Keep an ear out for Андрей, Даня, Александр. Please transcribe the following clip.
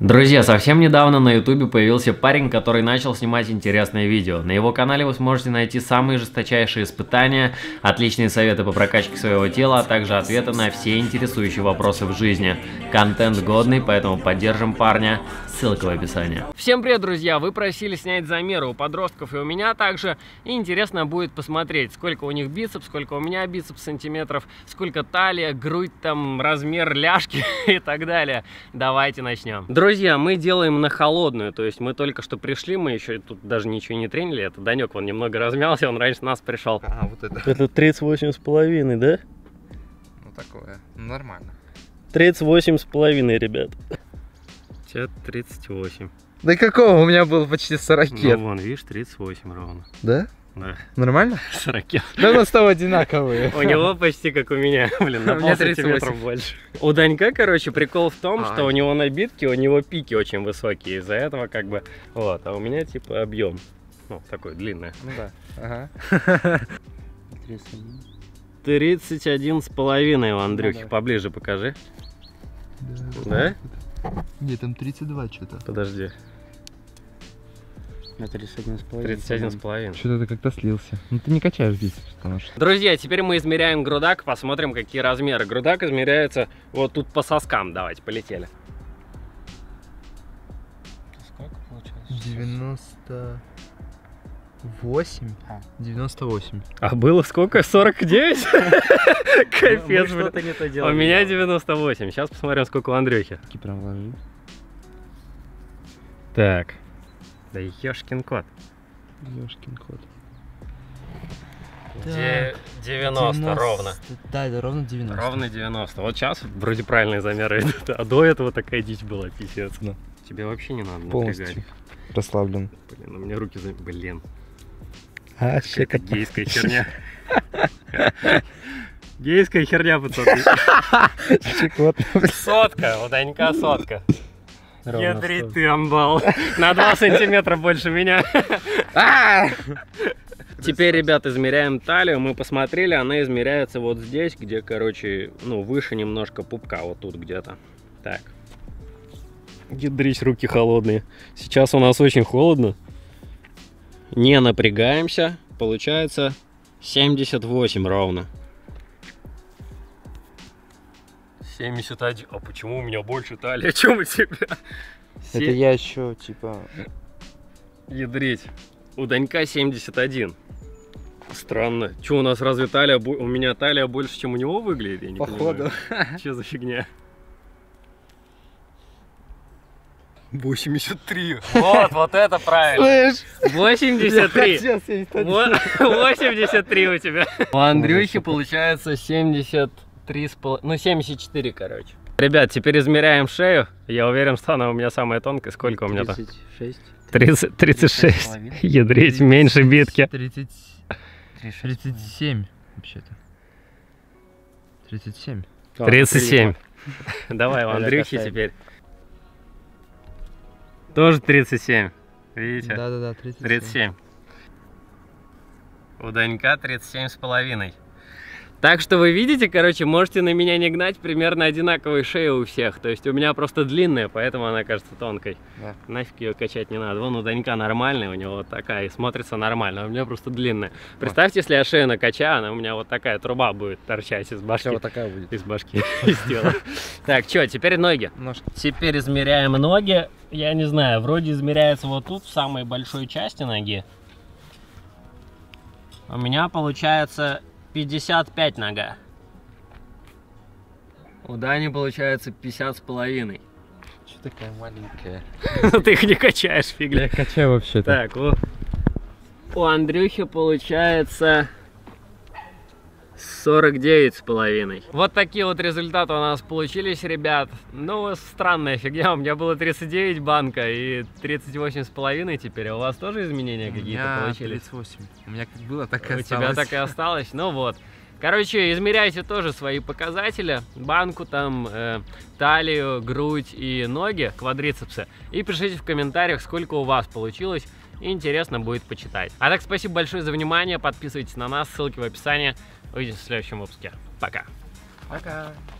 Друзья, совсем недавно на ютубе появился парень, который начал снимать интересные видео. На его канале вы сможете найти самые жесточайшие испытания, отличные советы по прокачке своего тела, а также ответы на все интересующие вопросы в жизни. Контент годный, поэтому поддержим парня. Ссылка в описании. Всем привет, друзья! Вы просили снять замеры у подростков и у меня также. И интересно будет посмотреть, сколько у них бицепс, сколько у меня бицепс сантиметров, сколько талия, грудь, там, размер ляжки и так далее. Давайте начнем. Друзья, мы делаем на холодную, то есть мы только что пришли, мы еще тут даже ничего не тренили, это Данек, он немного размялся, он раньше нас пришел. А, вот это. Это 38,5, да? Ну такое, нормально. 38,5, ребят. У тебя 38. Да какого? У меня было почти 40. Ну вон, видишь, 38 ровно. Да? Да. Нормально? 40. Да у нас с тобой одинаковые. У него почти как у меня, блин, на пол сантиметра больше. У Данька, короче, прикол в том, что у него набитки, у него пики очень высокие, из-за этого как бы, вот, а у меня типа объем, ну, такой длинный. Ну да, ага. 31,5 у Андрюхи, поближе покажи. Да? Нет, там 32 что-то. Подожди. 31,5. Что-то ты как-то слился. Ну ты не качаешь бицепс, потому что... Друзья, теперь мы измеряем грудак, посмотрим, какие размеры. Грудак измеряется вот тут по соскам. Давайте, полетели. Сколько получилось? 98. 98. А было сколько? 49? Капец, что-то не то делал. У меня 98. Сейчас посмотрим, сколько у Андрюхи. Так. Да ёшкин кот. Ёшкин кот. 90 ровно. Да, да, ровно 90. Ровно 90. Вот сейчас вроде правильные замеры идут, а до этого такая дичь была, писец. Да. Тебе вообще не надо напрягать. Расслаблен. Блин, у меня руки... Блин. А, как гейская херня. Гейская херня, пацаны. Сотка, у Данька сотка. Ядрить ты, амбал. На 2 сантиметра больше меня. Теперь, ребят, измеряем талию. Мы посмотрели, она измеряется вот здесь, где, короче, ну, выше немножко пупка, вот тут где-то. Так. Ядрить, руки холодные. Сейчас у нас очень холодно. Не напрягаемся. Получается 78 ровно. 71. А почему у меня больше талии, чем у тебя? Это я еще, типа... Ядрить. У Данька 71. Странно. Че, у нас разве талия... У меня талия больше, чем у него выглядит? Я не понимаю. Походу. Че за фигня? 83. Вот, вот это правильно. Слышь? 83. 83 у тебя. У Андрюхи получается 70... 3,5, ну 74, короче. Ребят, теперь измеряем шею. Я уверен, что она у меня самая тонкая. Сколько у меня там? 36. 30, 36. Ядрить, меньше битки. 30, 37 вообще-то. 37. 37. Давай, у Андрюхи теперь. Тоже 37. Видите? Да-да-да, 37. У Данька 37,5. Так что вы видите, короче, можете на меня не гнать, примерно одинаковые шеи у всех. То есть у меня просто длинная, поэтому она кажется тонкой. Да. Нафиг ее качать не надо. Вон у Данька нормальная, у него вот такая, и смотрится нормально. У меня просто длинная. Представьте, если я шею накачаю, она у меня вот такая труба будет торчать из башки. Вот такая будет. Из башки. Из тела. Так, что, теперь ноги. Теперь измеряем ноги. Я не знаю, вроде измеряется вот тут, в самой большой части ноги. У меня получается... 55 нога. У Дани получается 50,5. Че такая маленькая? Ты их не качаешь, фигля. Я качаю вообще-то. Так, у Андрюхи получается 49,5. Вот такие вот результаты у нас получились, ребят. Ну, странная фигня. У меня было 39 банка и 38,5 теперь. У вас тоже изменения какие-то получились? 38. У меня как было, так и осталось. У тебя так и осталось? Ну вот. Короче, измеряйте тоже свои показатели. Банку, там, талию, грудь и ноги, квадрицепсы. И пишите в комментариях, сколько у вас получилось. Интересно будет почитать. А так, спасибо большое за внимание. Подписывайтесь на нас, ссылки в описании. Увидимся в следующем выпуске. Пока. Пока.